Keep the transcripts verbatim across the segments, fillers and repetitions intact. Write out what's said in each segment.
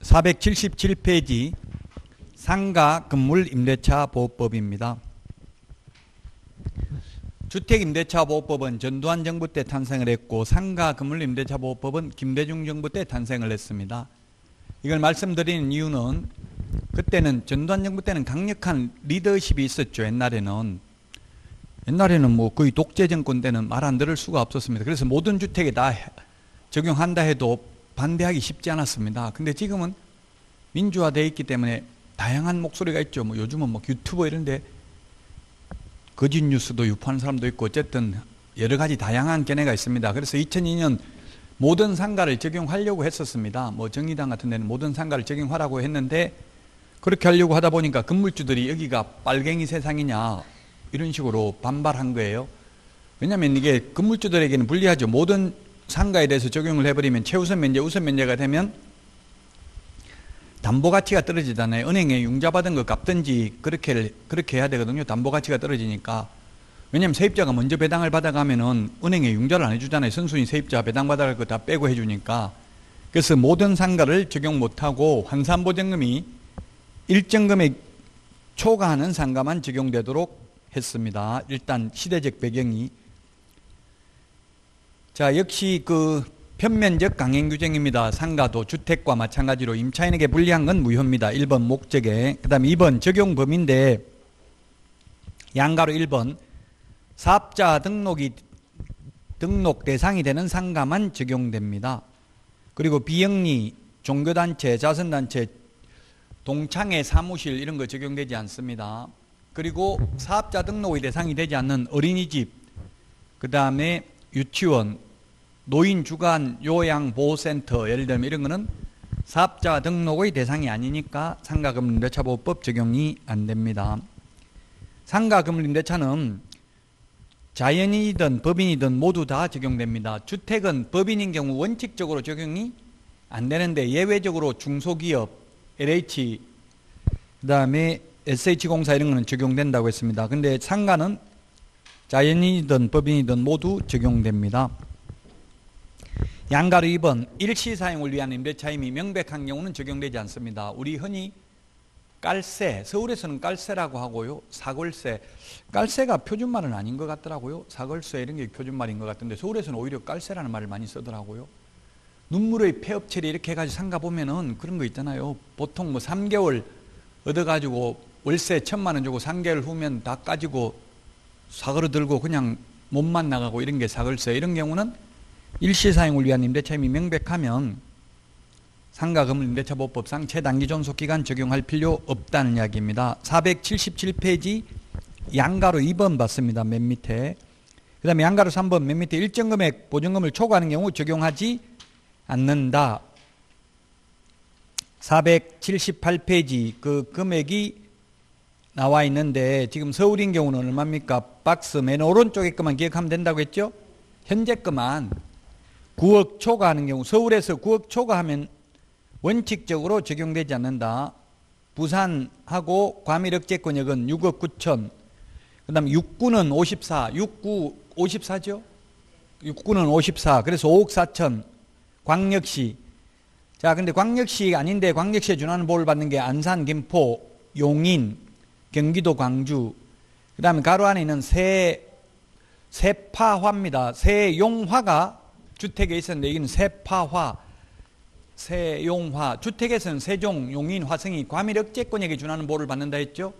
사백칠십칠 페이지 상가 건물 임대차 보호법입니다. 주택임대차보호법은 전두환 정부 때 탄생을 했고 상가 건물 임대차보호법은 김대중 정부 때 탄생을 했습니다. 이걸 말씀드리는 이유는 그때는 전두환 정부 때는 강력한 리더십이 있었죠. 옛날에는 옛날에는 뭐 거의 독재 정권 때는 말 안 들을 수가 없었습니다. 그래서 모든 주택에 다 적용한다 해도 반대하기 쉽지 않았습니다. 근데 지금은 민주화되어 있기 때문에 다양한 목소리가 있죠. 뭐 요즘은 뭐 유튜버 이런데 거짓 뉴스도 유포하는 사람도 있고 어쨌든 여러 가지 다양한 견해가 있습니다. 그래서 이천이 년 모든 상가를 적용하려고 했었습니다. 뭐 정의당 같은 데는 모든 상가를 적용하라고 했는데 그렇게 하려고 하다 보니까 건물주들이 여기가 빨갱이 세상이냐 이런 식으로 반발한 거예요. 왜냐하면 이게 건물주들에게는 불리하죠. 모든 상가에 대해서 적용을 해버리면 최우선 면제, 우선 면제가 되면 담보가치가 떨어지잖아요. 은행에 융자받은 거 갚든지 그렇게, 그렇게 해야 되거든요. 담보가치가 떨어지니까. 왜냐하면 세입자가 먼저 배당을 받아가면은 은행에 융자를 안 해주잖아요. 선순위 세입자 배당받아갈 거 다 빼고 해주니까. 그래서 모든 상가를 적용 못하고 환산보증금이 일정 금액 초과하는 상가만 적용되도록 했습니다. 일단 시대적 배경이. 자, 역시 그 편면적 강행규정입니다. 상가도 주택과 마찬가지로 임차인에게 불리한 건 무효입니다. 일 번 목적에. 그 다음에 이 번 적용 범위인데 양가로 일 번 사업자 등록이 등록 대상이 되는 상가만 적용됩니다. 그리고 비영리, 종교단체, 자선단체, 동창회, 사무실 이런 거 적용되지 않습니다. 그리고 사업자 등록의 대상이 되지 않는 어린이집, 그 다음에 유치원, 노인 주간 요양보호센터 예를 들면 이런 거는 사업자 등록의 대상이 아니니까 상가 건물 임대차 보호법 적용이 안 됩니다. 상가 건물 임대차는 자연인이든 법인이든 모두 다 적용됩니다. 주택은 법인인 경우 원칙적으로 적용이 안 되는데 예외적으로 중소기업, 엘에이치, 그 다음에 에스에이치 공사 이런 거는 적용된다고 했습니다. 근데 상가는 자연인이든 법인이든 모두 적용됩니다. 양가로 이 번 일시 사용을 위한 임대차임이 명백한 경우는 적용되지 않습니다. 우리 흔히 깔세, 서울에서는 깔세라고 하고요. 사골세, 깔세가 표준말은 아닌 것 같더라고요. 사골세 이런 게 표준말인 것 같은데 서울에서는 오히려 깔세라는 말을 많이 쓰더라고요. 눈물의 폐업체리 이렇게 해가지고 상가 보면은 그런 거 있잖아요. 보통 뭐 삼 개월 얻어가지고 월세 천만 원 주고 삼 개월 후면 다 까지고 사그러들고 그냥 몸만 나가고 이런 게 사골세. 이런 경우는 일시사용을 위한 임대차임이 명백하면 상가 건물 임대차 보호법상 최단기 존속기간 적용할 필요 없다는 이야기입니다. 사백칠십칠 페이지 양가로 이 번 봤습니다. 맨 밑에. 그 다음에 양가로 삼 번 맨 밑에 일정 금액 보증금을 초과하는 경우 적용하지 않는다. 사백칠십팔 페이지 그 금액이 나와 있는데 지금 서울인 경우는 얼마입니까? 박스 맨 오른쪽에 것만 기억하면 된다고 했죠? 현재 것만 구억 초과하는 경우 서울에서 구억 초과하면 원칙적으로 적용되지 않는다. 부산하고 과밀억제권역은 육억 구천. 그 다음 육군은 오십사. 육구 오십사죠? 육군은 오십사. 그래서 오억 사천. 광역시. 자, 근데 광역시 아닌데 광역시에 준하는 보호를 받는 게 안산, 김포, 용인, 경기도, 광주. 그 다음에 가로 안에 있는 세, 세파화입니다. 세용화가 주택에 있었는데 이건 세파화, 세용화. 주택에서는 세종, 용인, 화성이 과밀억제권역에 준하는 보호를 받는다 했죠.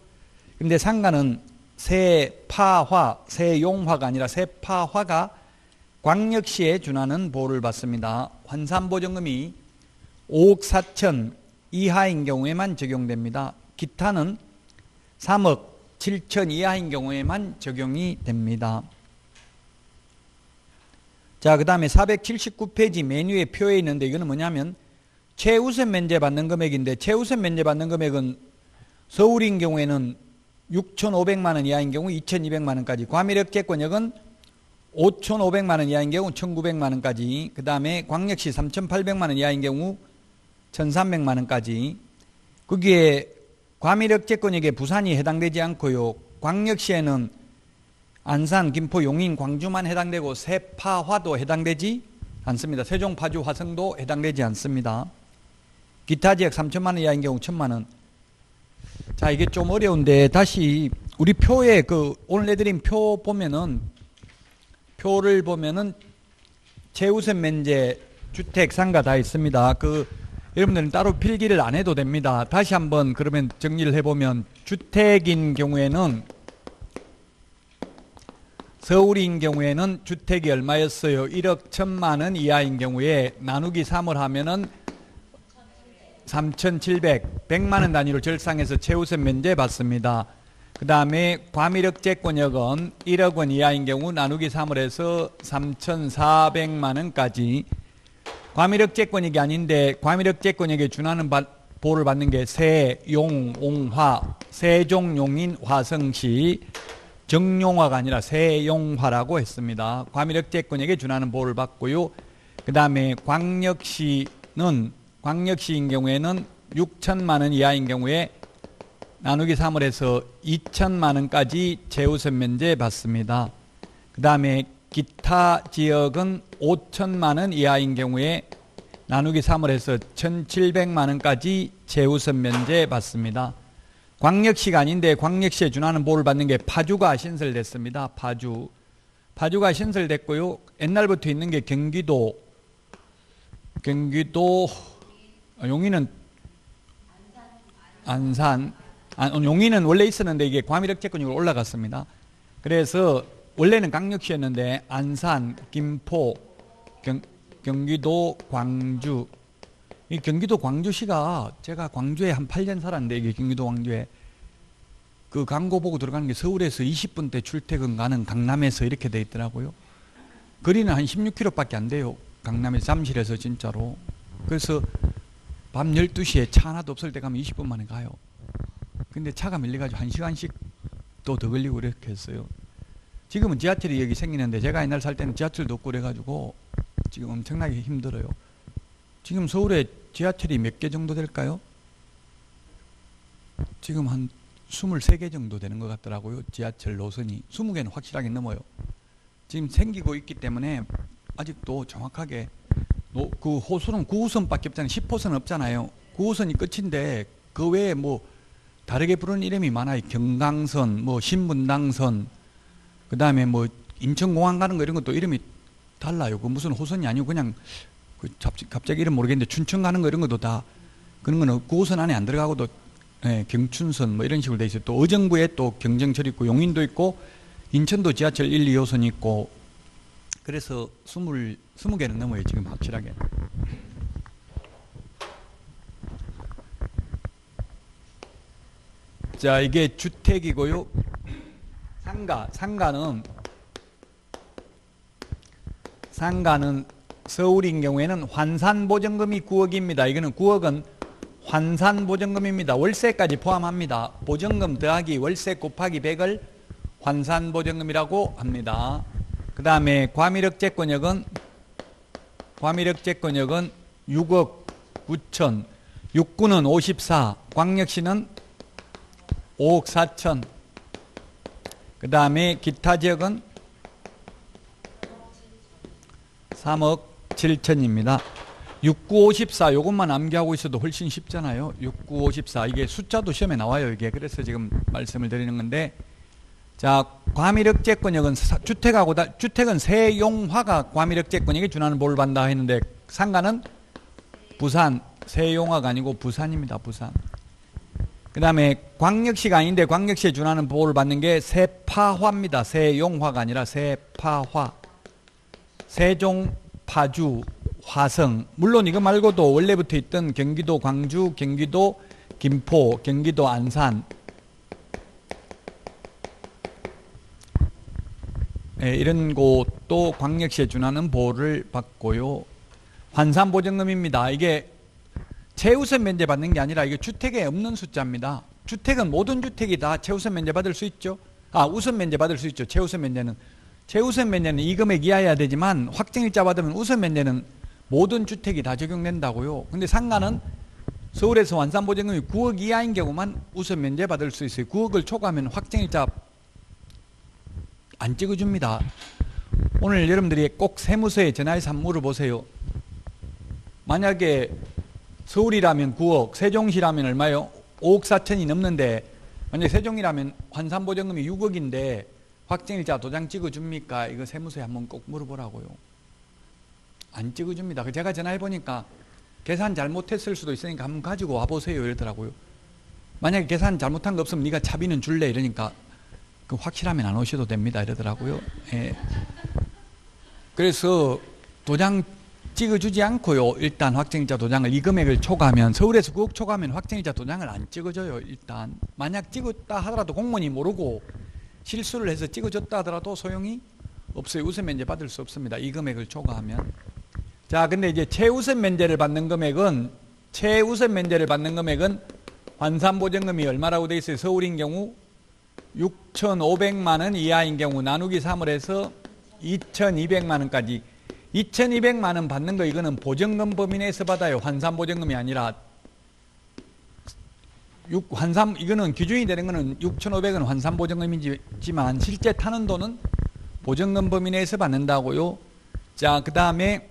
그런데 상가는 세파화, 세용화가 아니라 세파화가 광역시에 준하는 보호를 받습니다. 환산보증금이 오억 사천 이하인 경우에만 적용됩니다. 기타는 삼억 칠천 이하인 경우에만 적용이 됩니다. 자, 그 다음에 사백칠십구 페이지 메뉴에 표에 있는데 이거는 뭐냐면 최우선 면제받는 금액인데 최우선 면제받는 금액은 서울인 경우에는 육천오백만 원 이하인 경우 이천이백만 원까지 과밀억제권역은 오천오백만 원 이하인 경우 천구백만 원까지 그 다음에 광역시 삼천팔백만 원 이하인 경우 천삼백만 원까지 거기에 과밀억제권역에 부산이 해당되지 않고요. 광역시에는 안산, 김포, 용인, 광주만 해당되고 세파화도 해당되지 않습니다. 세종, 파주, 화성도 해당되지 않습니다. 기타 지역 삼천만 원 이하인 경우 천만 원. 자, 이게 좀 어려운데 다시 우리 표에 그 오늘 내드린 표 보면은 표를 보면은 최우선 면제 주택 상가 다 있습니다. 그 여러분들은 따로 필기를 안 해도 됩니다. 다시 한번 그러면 정리를 해보면 주택인 경우에는 서울인 경우에는 주택이 얼마였어요? 일억 천만 원 이하인 경우에 나누기 삼을 하면은 삼천칠백, 백만 원 단위로 절상해서 최우선 면제 받습니다. 그 다음에 과밀억제권역은 일억 원 이하인 경우 나누기 삼을 해서 삼천사백만 원까지. 과밀억제권역이 아닌데 과밀억제권역에 준하는 바, 보호를 받는 게 세용옹화, 세종용인 화성시, 정용화가 아니라 세용화라고 했습니다. 과밀억제권역에 준하는 보호를 받고요. 그 다음에 광역시는 광역시인 경우에는 육천만 원 이하인 경우에 나누기 삼을 해서 이천만 원까지 최우선 면제 받습니다. 그 다음에 기타 지역은 오천만 원 이하인 경우에 나누기 삼을 해서 천칠백만 원까지 최우선 면제 받습니다. 광역시가 아닌데 광역시에 준하는 보호를 받는 게 파주가 신설됐습니다. 파주. 파주가 신설됐고요. 옛날부터 있는 게 경기도. 경기도 용인은 안산. 용인은 원래 있었는데 이게 과밀억제권역으로 올라갔습니다. 그래서 원래는 광역시였는데 안산, 김포, 경, 경기도, 광주. 이 경기도 광주시가 제가 광주에 한 팔 년 살았는데 이게 경기도 광주에 그 광고 보고 들어가는 게 서울에서 이십 분대 출퇴근 가는 강남에서 이렇게 돼 있더라고요. 거리는 한 십육 킬로미터밖에 안 돼요. 강남에서 잠실에서 진짜로. 그래서 밤 열두 시에 차 하나도 없을 때 가면 이십 분 만에 가요. 근데 차가 밀려가지고 한 시간씩 또 더 걸리고 이렇게 했어요. 지금은 지하철이 여기 생기는데 제가 옛날 살 때는 지하철도 없고 그래가지고 지금 엄청나게 힘들어요. 지금 서울에 지하철이 몇 개 정도 될까요? 지금 한 스물세 개 정도 되는 것 같더라고요. 지하철 노선이. 스무 개는 확실하게 넘어요. 지금 생기고 있기 때문에 아직도 정확하게 그 호수는 구 호선밖에 없잖아요. 십 호선 없잖아요. 구 호선이 끝인데 그 외에 뭐 다르게 부르는 이름이 많아요. 경강선, 뭐 신분당선, 그 다음에 뭐 인천공항 가는 거 이런 것도 이름이 달라요. 그 무슨 호선이 아니고 그냥 그 갑자기 이름 모르겠는데 춘천 가는 거 이런 것도 다 그런 거는 구 호선 안에 안 들어가고도 네, 경춘선 뭐 이런 식으로 돼 있어요. 또 의정부에 또 경정철 있고 용인도 있고 인천도 지하철 일, 이 호선이 있고 그래서 스무 개는 넘어요. 지금 확실하게. 자, 이게 주택이고요. 상가, 상가는 상가는 서울인 경우에는 환산보증금이 구억입니다. 이거는 구억은 환산보증금입니다. 월세까지 포함합니다. 보증금 더하기 월세 곱하기 백을 환산보증금이라고 합니다. 그 다음에 과밀억제권역은 과밀억제권역은 육억 구천, 육구는 오십사, 광역시는 오억 사천. 그 다음에 기타 지역은 삼억 칠천입니다. 육구오십사 요것만 암기하고 있어도 훨씬 쉽잖아요. 육구오십사 이게 숫자도 시험에 나와요. 이게 그래서 지금 말씀을 드리는 건데 자 과밀억제권역은 주택하고 다, 주택은 세용화가 과밀억제권역에 준하는 보호를 받는다 했는데 상가는 부산 세용화가 아니고 부산입니다. 부산. 그 다음에 광역시가 아닌데 광역시에 준하는 보호를 받는 게 세파화입니다. 세용화가 아니라 세파화. 세종, 파주, 화성. 물론 이거 말고도 원래부터 있던 경기도 광주, 경기도 김포, 경기도 안산. 네, 이런 곳도 광역시에 준하는 보호를 받고요. 환산보증금입니다. 이게 최우선 면제 받는 게 아니라 이게 주택에 없는 숫자입니다. 주택은 모든 주택이 다 최우선 면제 받을 수 있죠. 아, 우선 면제 받을 수 있죠. 최우선 면제는. 최우선 면제는 이 금액 이하여야 되지만 확정일자 받으면 우선 면제는 모든 주택이 다 적용된다고요. 근데 상가는 서울에서 완산보증금이 구억 이하인 경우만 우선 면제 받을 수 있어요. 구억을 초과하면 확정일자 안 찍어줍니다. 오늘 여러분들이 꼭 세무서에 전화해서 한번 물어보세요. 만약에 서울이라면 구억, 세종시라면 얼마요? 오억 사천이 넘는데, 만약에 세종이라면 환산보증금이 육억인데 확정일자 도장 찍어줍니까? 이거 세무서에 한번 꼭 물어보라고요. 안 찍어줍니다. 제가 전화해보니까 계산 잘못했을 수도 있으니까 한번 가지고 와보세요 이러더라고요. 만약에 계산 잘못한 거 없으면 네가 차비는 줄래? 이러니까 그 확실하면 안 오셔도 됩니다 이러더라고요. 예. 그래서 도장 찍어주지 않고요. 일단 확정일자 도장을 이 금액을 초과하면, 서울에서 구억 초과하면 확정일자 도장을 안 찍어줘요. 일단 만약 찍었다 하더라도 공무원이 모르고 실수를 해서 찍어줬다 하더라도 소용이 없어요. 우선 면제 받을 수 없습니다. 이 금액을 초과하면. 자, 근데 이제 최우선 면제를 받는 금액은, 최우선 면제를 받는 금액은 환산보증금이 얼마라고 되어 있어요? 서울인 경우 육천오백만 원 이하인 경우 나누기 삼을 해서 이천이백만 원까지. 이천이백만 원 받는 거, 이거는 보증금 범위 내에서 받아요. 환산보증금이 아니라. 육, 환산, 이거는 기준이 되는 거는 육천오백은 환산보증금이지만 실제 타는 돈은 보증금 범위 내에서 받는다고요. 자, 그 다음에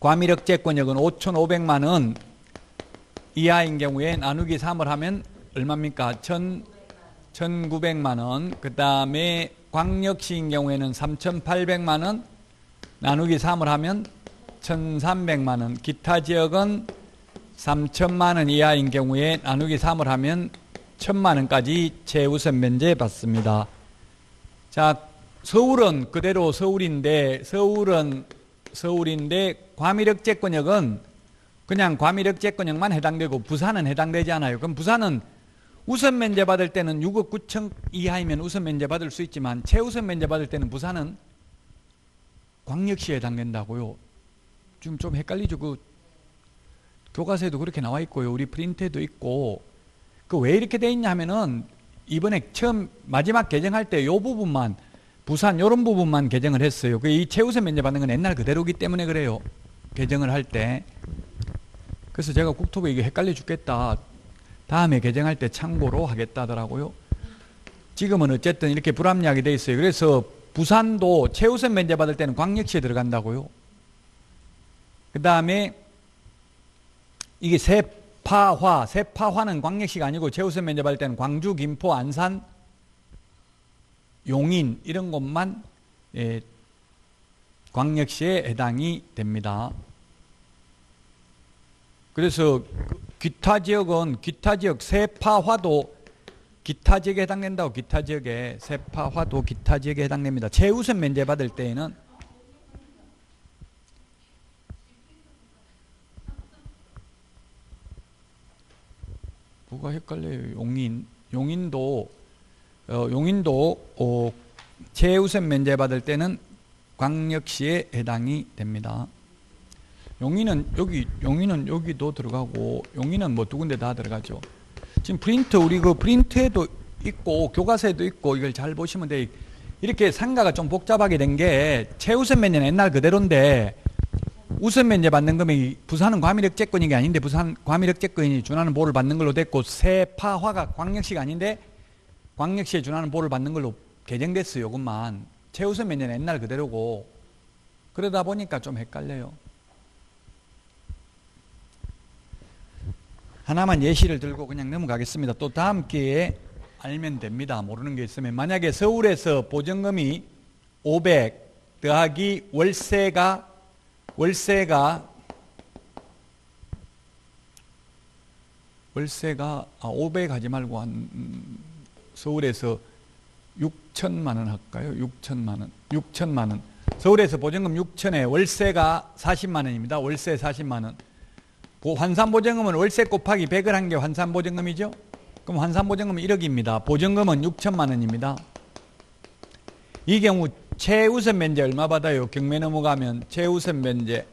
과밀억제권역은 오천오백만 원 이하인 경우에 나누기 삼을 하면 얼마입니까? 천구백만 원. 그 다음에 광역시인 경우에는 삼천팔백만 원 나누기 삼을 하면 천삼백만 원. 기타 지역은 삼천만 원 이하인 경우에 나누기 삼을 하면 천만 원까지 최우선 면제 받습니다. 자, 서울은 그대로 서울인데, 서울은 서울인데 과밀억제권역은 그냥 과밀억제권역만 해당되고 부산은 해당되지 않아요. 그럼 부산은 우선 면제 받을 때는 육억 구천 이하이면 우선 면제 받을 수 있지만, 최우선 면제 받을 때는 부산은 광역시에 해당된다고요. 지금 좀 헷갈리죠. 그 교과서에도 그렇게 나와 있고요. 우리 프린트에도 있고. 그 왜 이렇게 돼 있냐 하면은 이번에 처음 마지막 개정할 때 요 부분만, 부산 요런 부분만 개정을 했어요. 이 최우선 면제 받는 건 옛날 그대로기 때문에 그래요. 개정을 할 때. 그래서 제가 국토부에 이게 헷갈려 죽겠다, 다음에 개정할 때 참고로 하겠다더라고요. 지금은 어쨌든 이렇게 불합리하게 돼 있어요. 그래서 부산도 최우선 면제 받을 때는 광역시에 들어간다고요. 그 다음에 이게 세파화, 세파화는 광역시가 아니고 최우선 면제 받을 때는 광주, 김포, 안산, 용인 이런 것만 예, 광역시에 해당이 됩니다. 그래서 기타 지역은, 기타 지역 세파화도 기타 지역에 해당된다고. 기타 지역에 세파화도 기타 지역에 해당됩니다. 최우선 면제 받을 때에는 뭐가 헷갈려요. 용인, 용인도 어, 용인도 어, 최우선 면제 받을 때는 광역시에 해당이 됩니다. 용인은 여기, 용인은 여기도 들어가고, 용인은 뭐 두 군데 다 들어가죠. 지금 프린트, 우리 그 프린트에도 있고 교과서에도 있고 이걸 잘 보시면 돼요. 이렇게 상가가 좀 복잡하게 된 게, 최우선 면제는 옛날 그대로인데 우선 면제 받는 금액이, 부산은 과밀억제권이 아닌데 부산 과밀억제권이 준하는 보를 받는 걸로 됐고, 세파화가 광역시가 아닌데 광역시에 준하는 보를 받는 걸로 개정됐어요. 이것만. 최우선 면제는 옛날 그대로고. 그러다 보니까 좀 헷갈려요. 하나만 예시를 들고 그냥 넘어가겠습니다. 또 다음 기회에 알면 됩니다. 모르는 게 있으면. 만약에 서울에서 보증금이 오백 더하기 월세가, 월세가, 월세가, 아, 오백 하지 말고 한, 음, 서울에서 육천만 원 할까요? 육천만 원. 육천만 원. 서울에서 보증금 육천에 월세가 사십만 원입니다. 월세 사십만 원. 환산보증금은 월세 곱하기 백을 한 게 환산보증금이죠. 그럼 환산보증금은 일억입니다. 보증금은 육천만 원입니다. 이 경우 최우선 면제 얼마 받아요? 경매 넘어가면 최우선 면제,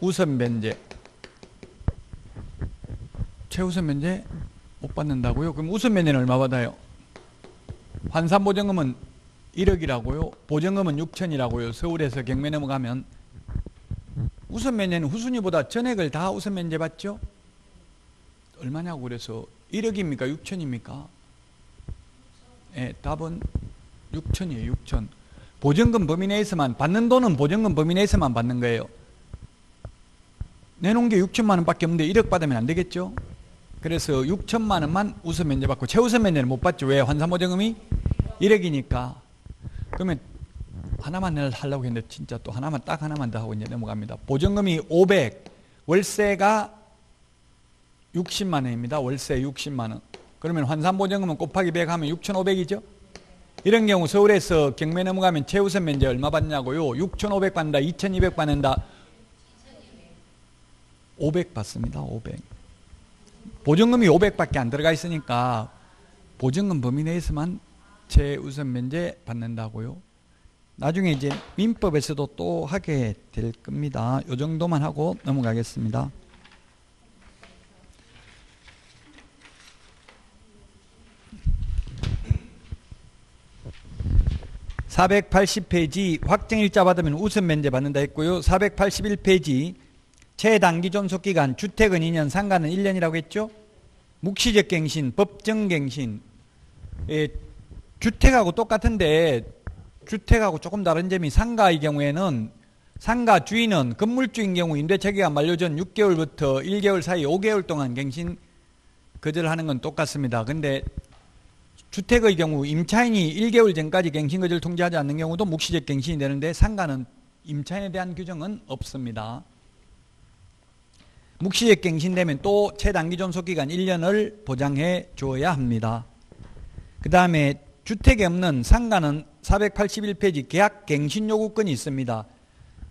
우선 면제, 최우선 면제 못 받는다고요? 그럼 우선 면제는 얼마 받아요? 환산보증금은 일억이라고요. 보증금은 육천이라고요. 서울에서 경매 넘어가면. 우선 면제는 후순위보다 전액을 다 우선 면제 받죠? 얼마냐고 그래서 일억입니까? 육천입니까? 예, 답은 육천이에요. 육천. 보증금 범위 내에서만 받는 돈은 보증금 범위 내에서만 받는 거예요. 내놓은 게 육천만 원밖에 없는데 일억 받으면 안 되겠죠. 그래서 육천만 원만 우선 면제받고 최우선 면제는 못 받죠. 왜? 환산보증금이 일억이니까. 그러면 하나만 하려고 했는데 진짜 또 하나만 딱 하나만 더 하고 이제 넘어갑니다. 보증금이 오백, 월세가 육십만 원입니다. 월세 육십만 원. 그러면 환산보증금은 곱하기 백 하면 육천오백이죠. 이런 경우 서울에서 경매 넘어가면 최우선 면제 얼마 받냐고요? 육천오백 받는다, 이천이백 받는다, 오백 받습니다. 오백. 보증금이 오백밖에 안 들어가 있으니까 보증금 범위 내에서만 최우선 면제 받는다고요. 나중에 이제 민법에서도 또 하게 될 겁니다. 이 정도만 하고 넘어가겠습니다. 사백팔십 페이지 확정일자 받으면 우선 면제 받는다 했고요. 사백팔십일 페이지 최단기 존속기간 주택은 이 년, 상가는 일 년이라고 했죠. 묵시적 갱신, 법정 갱신. 예, 주택하고 똑같은데 주택하고 조금 다른 점이 상가의 경우에는 상가 주인은 건물주인 경우 임대체계가 만료 전 육 개월부터 일 개월 사이 오 개월 동안 갱신 거절하는 건 똑같습니다. 근데 주택의 경우 임차인이 일 개월 전까지 갱신 거절 통지하지 않는 경우도 묵시적 갱신이 되는데 상가는 임차인에 대한 규정은 없습니다. 묵시적 갱신되면 또 최단기 존속기간 일 년을 보장해 줘야 합니다. 그 다음에 주택이 없는 상가는 사백팔십일 페이지 계약 갱신 요구권이 있습니다.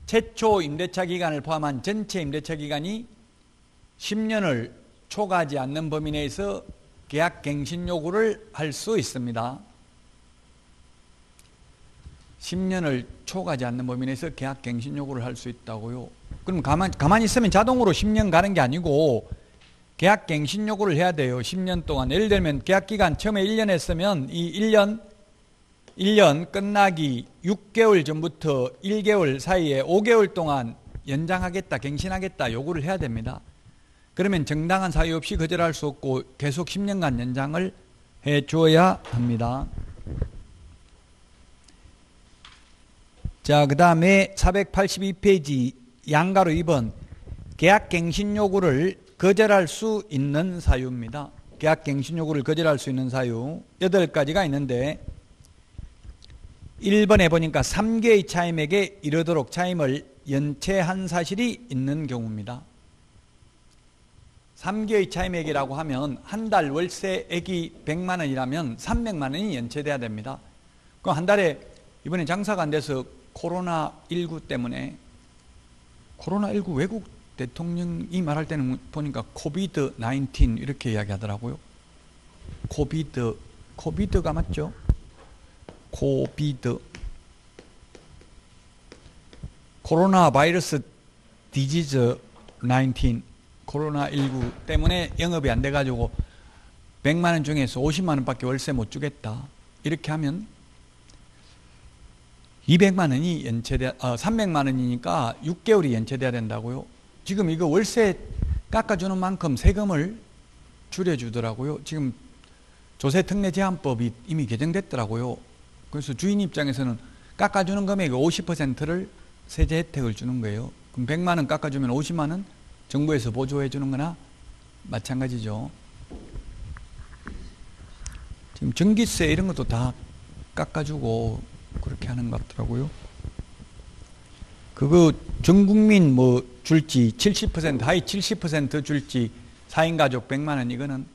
최초 임대차 기간을 포함한 전체 임대차 기간이 십 년을 초과하지 않는 범위 내에서 계약 갱신 요구를 할 수 있습니다. 십 년을 초과하지 않는 범위 내에서 계약 갱신 요구를 할 수 있다고요. 그럼 가만, 가만히 있으면 자동으로 십 년 가는 게 아니고 계약 갱신 요구를 해야 돼요. 십 년 동안. 예를 들면 계약 기간 처음에 일 년 했으면 이 일 년, 일 년 끝나기 육 개월 전부터 일 개월 사이에 오 개월 동안 연장하겠다, 갱신하겠다 요구를 해야 됩니다. 그러면 정당한 사유 없이 거절할 수 없고 계속 십 년간 연장을 해 줘야 합니다. 자, 그 다음에 사백팔십이 페이지 양가로 이 번 계약 갱신 요구를 거절할 수 있는 사유입니다. 계약 갱신 요구를 거절할 수 있는 사유 여덟 가지가 있는데 일 번에 보니까 삼 개의 차임에게 이르도록 차임을 연체한 사실이 있는 경우입니다. 삼 개의 차임액이라고 하면 한 달 월세액이 백만 원이라면 삼백만 원이 연체돼야 됩니다. 그럼 한 달에 이번에 장사가 안 돼서 코로나 십구 때문에 코로나 십구 외국 대통령이 말할 때는 보니까 코비드 나인틴 이렇게 이야기하더라고요. 코비드, 코비드가 맞죠? 코비드. 코로나 바이러스 디지즈 십구. 코로나 십구 때문에 영업이 안 돼가지고 백만 원 중에서 오십만 원밖에 월세 못 주겠다. 이렇게 하면 이백만 원이 연체돼, 아, 삼백만 원이니까 육 개월이 연체돼야 된다고요. 지금 이거 월세 깎아주는 만큼 세금을 줄여주더라고요. 지금 조세특례 제한법이 이미 개정됐더라고요. 그래서 주인 입장에서는 깎아주는 금액의 오십 퍼센트를 세제 혜택을 주는 거예요. 그럼 백만 원 깎아주면 오십만 원 정부에서 보조해 주는 거나 마찬가지죠. 지금 전기세 이런 것도 다 깎아주고 그렇게 하는 것 같더라고요. 그거 전 국민 뭐 줄지 칠십 퍼센트 하위 칠십 퍼센트 줄지 사 인 가족 백만 원 이거는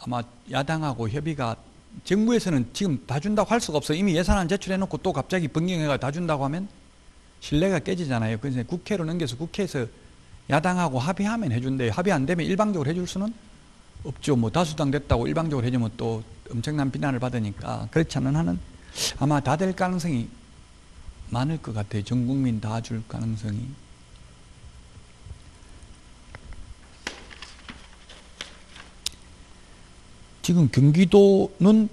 아마 야당하고 협의가 정부에서는 지금 다 준다고 할 수가 없어요. 이미 예산안 제출해놓고 또 갑자기 변경해가 다 준다고 하면 신뢰가 깨지잖아요. 그래서 국회로 넘겨서 국회에서 야당하고 합의하면 해준대요. 합의 안 되면 일방적으로 해줄 수는 없죠. 뭐 다수당 됐다고 일방적으로 해주면 또 엄청난 비난을 받으니까 그렇지 않는 한은 아마 다 될 가능성이 많을 것 같아요. 전 국민 다 줄 가능성이. 지금 경기도는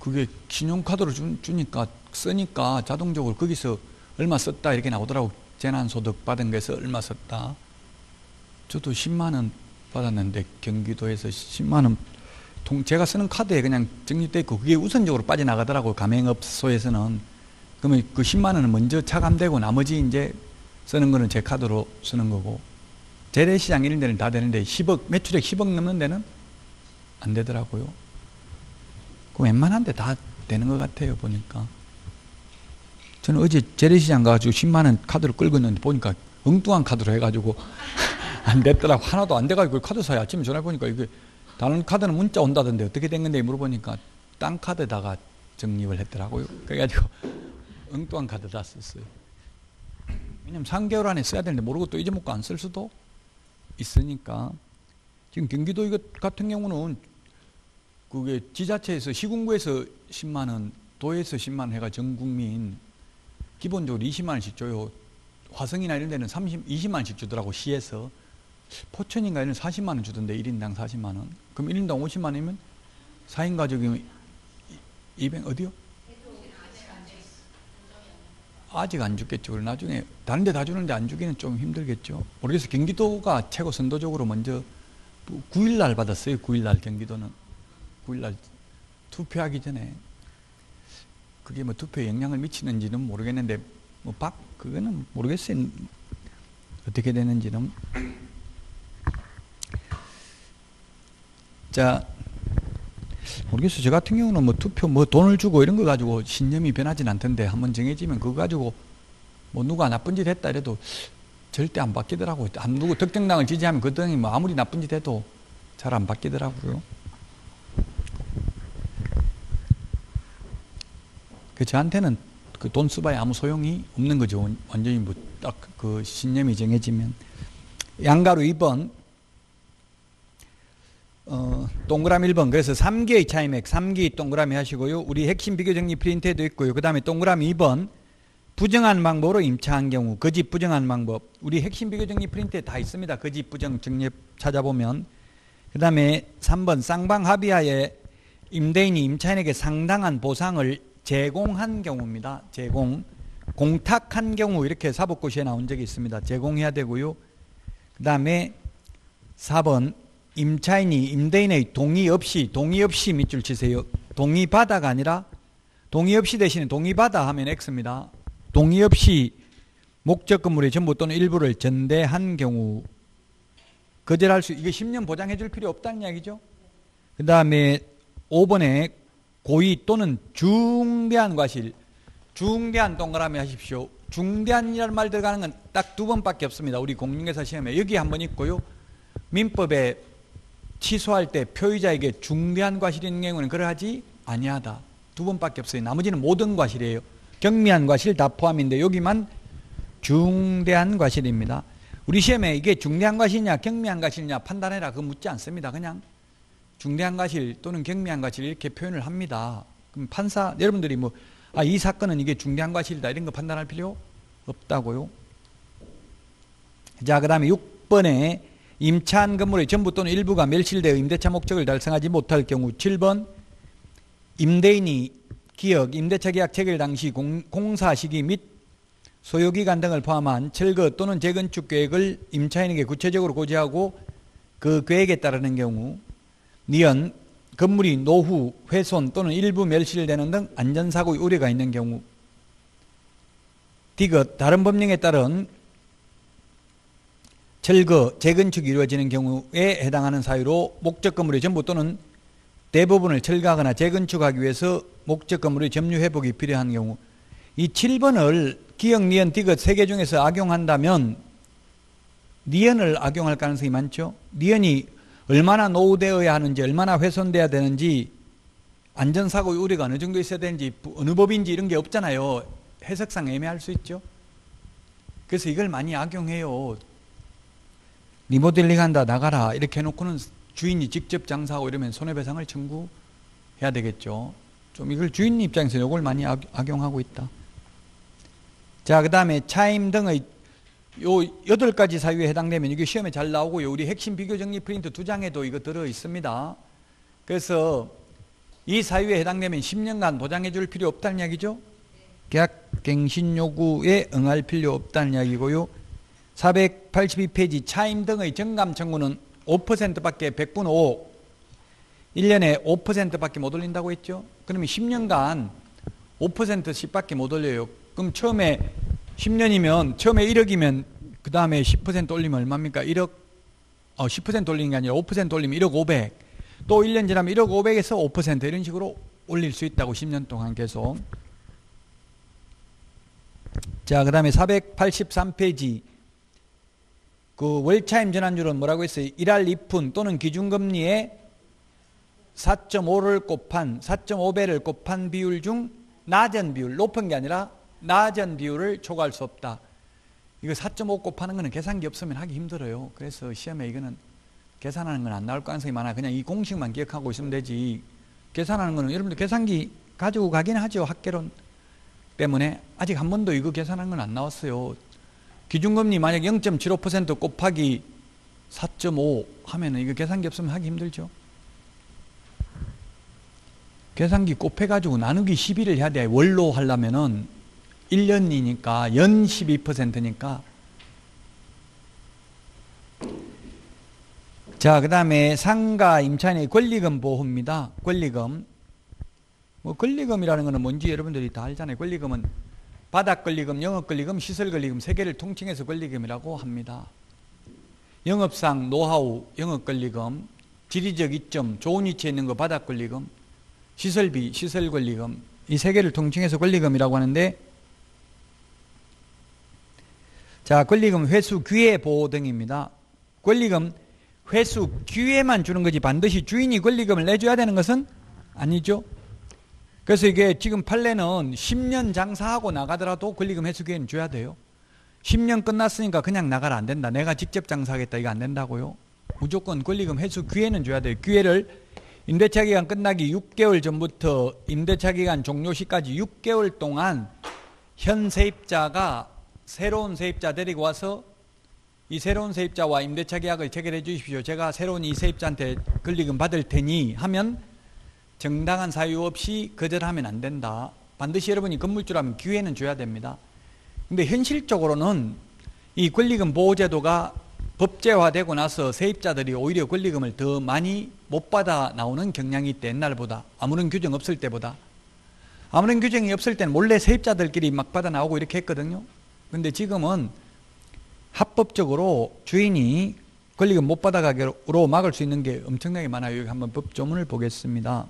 그게 신용카드로 주니까 쓰니까 자동적으로 거기서 얼마 썼다 이렇게 나오더라고. 재난소득 받은 거에서 얼마 썼다. 저도 십만 원 받았는데 경기도에서 십만 원 통, 제가 쓰는 카드에 그냥 적립돼 있고 그게 우선적으로 빠져나가더라고요. 가맹업소에서는. 그러면 그 십만 원은 먼저 차감되고 나머지 이제 쓰는 거는 제 카드로 쓰는 거고, 재래시장 이런 데는 다 되는데 십억, 매출액 십억 넘는 데는 안 되더라고요. 그 웬만한 데 다 되는 것 같아요, 보니까. 저는 어제 재래시장 가가지고 십만 원 카드를 끌고 있는데 보니까 엉뚱한 카드로 해가지고 안 됐더라고. 하나도 안 돼가지고 카드 사야 아침에 전화해보니까 이게 다른 카드는 문자 온다던데 어떻게 된 건데 물어보니까 딴 카드에다가 적립을 했더라고요. 그래가지고 엉뚱한 카드 다 썼어요. 왜냐면 삼 개월 안에 써야 되는데 모르고 또 잊어먹고 안 쓸 수도 있으니까. 지금 경기도 이거 같은 경우는 그게 지자체에서 시군구에서 십만 원, 도에서 십만 원 해가 전 국민 기본적으로 이십만 원씩 줘요. 화성이나 이런 데는 삼십, 이십만 원씩 주더라고, 시에서. 포천인가 이런 사십만 원 주던데, 일 인당 사십만 원. 그럼 일 인당 오십만 원이면 사 인 가족이면 이백, 어디요? 아직 안 죽겠죠. 나중에 다른 데 다 주는데 안 주기는 좀 힘들겠죠. 모르겠어요. 경기도가 최고 선도적으로 먼저 구 일 날 받았어요. 구 일 날 경기도는. 구 일 날 투표하기 전에. 그게 뭐 투표에 영향을 미치는지는 모르겠는데 뭐 박 그거는 모르겠어요. 어떻게 되는지는. 자, 모르겠어요. 저 같은 경우는 뭐 투표 뭐 돈을 주고 이런 거 가지고 신념이 변하진 않던데, 한번 정해지면 그거 가지고 뭐 누가 나쁜 짓 했다 이래도 절대 안 바뀌더라고요. 안 누구 특정당을 지지하면 그 당이 뭐 아무리 나쁜 짓 해도 잘 안 바뀌더라고요. 그 저한테는 그 돈 써봐야 아무 소용이 없는 거죠. 완전히 뭐 딱 그 신념이 정해지면. 양가로 이 번, 어, 동그라미 일 번. 그래서 삼 기의 차이맥, 삼 기 동그라미 하시고요. 우리 핵심 비교정리 프린트에도 있고요. 그 다음에 동그라미 이 번, 부정한 방법으로 임차한 경우, 거짓 부정한 방법. 우리 핵심 비교정리 프린트에 다 있습니다. 거짓 부정 정리 찾아보면. 그 다음에 삼 번, 쌍방 합의하에 임대인이 임차인에게 상당한 보상을 제공한 경우입니다. 제공. 공탁한 경우, 이렇게 사법고시에 나온 적이 있습니다. 제공해야 되고요. 그 다음에 사 번, 임차인이 임대인의 동의 없이, 동의 없이 밑줄 치세요. 동의 받아가 아니라 동의 없이 대신에 동의 받아 하면 X입니다. 동의 없이 목적 건물의 전부 또는 일부를 전대한 경우, 거절할 수, 이게 십 년 보장해 줄 필요 없다는 이야기죠. 그 다음에 오 번에 고의 또는 중대한 과실. 중대한 동그라미 하십시오. 중대한이라는 말 들어가는 건 딱 두 번밖에 없습니다. 우리 공인중개사 시험에 여기 한 번 있고요. 민법에 취소할 때 표의자에게 중대한 과실인 경우는 그러하지 아니하다. 두 번밖에 없어요. 나머지는 모든 과실이에요. 경미한 과실 다 포함인데 여기만 중대한 과실입니다. 우리 시험에 이게 중대한 과실이냐 경미한 과실이냐 판단해라 그거 묻지 않습니다. 그냥 중대한 과실 또는 경미한 과실 이렇게 표현을 합니다. 그럼 판사 여러분들이 뭐 아, 이 사건은 이게 중대한 과실이다 이런 거 판단할 필요 없다고요. 자, 그 다음에 육 번에 임차한 건물의 전부 또는 일부가 멸실되어 임대차 목적을 달성하지 못할 경우. 칠 번, 임대인이 기역, 임대차 계약 체결 당시 공, 공사 시기 및 소요기간 등을 포함한 철거 또는 재건축 계획을 임차인에게 구체적으로 고지하고 그 계획에 따르는 경우. 니은, 건물이 노후, 훼손 또는 일부 멸실되는 등 안전사고의 우려가 있는 경우. 디귿, 다른 법령에 따른 철거, 재건축이 이루어지는 경우에 해당하는 사유로 목적 건물의 전부 또는 대부분을 철거하거나 재건축하기 위해서 목적 건물의 점유 회복이 필요한 경우. 이 칠 번을 기역, 니은, 디귿 세 개 중에서 악용한다면 니은을 악용할 가능성이 많죠. 니은이 얼마나 노후되어야 하는지, 얼마나 훼손되어야 되는지, 안전사고의 우려가 어느 정도 있어야 되는지, 어느 법인지 이런 게 없잖아요. 해석상 애매할 수 있죠. 그래서 이걸 많이 악용해요. 리모델링 한다, 나가라. 이렇게 해놓고는 주인이 직접 장사하고 이러면 손해배상을 청구해야 되겠죠. 좀 이걸 주인 입장에서 이걸 많이 악용하고 있다. 자, 그 다음에 차임 등의 요 여덟 가지 사유에 해당되면 이게 시험에 잘 나오고요. 우리 핵심 비교정리 프린트 두 장에도 이거 들어 있습니다. 그래서 이 사유에 해당되면 십 년간 보장해 줄 필요 없다는 이야기죠. 계약 갱신 요구에 응할 필요 없다는 이야기고요. 사백팔십이 페이지 차임 등의 정감 청구는 오 퍼센트밖에 백분의 오, 일 년에 오 퍼센트밖에 못 올린다고 했죠? 그러면 십 년간 오 퍼센트씩밖에 못 올려요. 그럼 처음에 십 년이면 처음에 일억이면 그 다음에 십 퍼센트 올리면 얼마입니까? 일억, 어, 십 퍼센트 올리는 게 아니라 오 퍼센트 올리면 일억 오백. 또 일 년 지나면 일억 오백에서 오 퍼센트 이런 식으로 올릴 수 있다고 십 년 동안 계속. 자, 그 다음에 사백팔십삼 페이지. 그 월차임 전환율은 뭐라고 했어요? 일할 이 푼 또는 기준금리의 사 점 오를 곱한, 사 점 오 배를 곱한 비율 중 낮은 비율, 높은 게 아니라 낮은 비율을 초과할 수 없다. 이거 사 점 오 곱하는 거는 계산기 없으면 하기 힘들어요. 그래서 시험에 이거는 계산하는 건 안 나올 가능성이 많아. 그냥 이 공식만 기억하고 있으면 되지. 계산하는 거는 여러분들 계산기 가지고 가긴 하죠. 학계론 때문에. 아직 한 번도 이거 계산하는 건 안 나왔어요. 기준금리 만약 영 점 칠오 퍼센트 곱하기 사 점 오 하면은 이거 계산기 없으면 하기 힘들죠. 계산기 곱해가지고 나누기 십일을 해야 돼. 월로 하려면은 일 년이니까 연 십이 퍼센트니까. 자, 그 다음에 상가 임차인의 권리금 보호입니다. 권리금. 뭐 권리금이라는 거는 뭔지 여러분들이 다 알잖아요. 권리금은 바닥 권리금, 영업 권리금, 시설 권리금 세 개를 통칭해서 권리금이라고 합니다. 영업상 노하우, 영업 권리금, 지리적 이점, 좋은 위치에 있는 거 바닥 권리금, 시설비, 시설 권리금 이 세 개를 통칭해서 권리금이라고 하는데, 자, 권리금 회수 기회 보호 등입니다. 권리금 회수 기회만 주는 거지 반드시 주인이 권리금을 내줘야 되는 것은 아니죠. 그래서 이게 지금 판례는 십 년 장사하고 나가더라도 권리금 회수 기회는 줘야 돼요. 십 년 끝났으니까 그냥 나가라 안 된다. 내가 직접 장사하겠다 이거 안 된다고요. 무조건 권리금 회수 기회는 줘야 돼요. 기회를 임대차 기간 끝나기 육 개월 전부터 임대차 기간 종료 시까지 육 개월 동안 현 세입자가 새로운 세입자 데리고 와서 이 새로운 세입자와 임대차 계약을 체결해 주십시오. 제가 새로운 이 세입자한테 권리금 받을 테니 하면 정당한 사유 없이 거절하면 안 된다. 반드시 여러분이 건물주라면 기회는 줘야 됩니다. 근데 현실적으로는 이 권리금 보호제도가 법제화되고 나서 세입자들이 오히려 권리금을 더 많이 못 받아 나오는 경향이 있대. 옛날보다. 아무런 규정 없을 때보다. 아무런 규정이 없을 때는 몰래 세입자들끼리 막 받아 나오고 이렇게 했거든요. 근데 지금은 합법적으로 주인이 권리금 못 받아가기로 막을 수 있는 게 엄청나게 많아요. 여기 한번 법조문을 보겠습니다.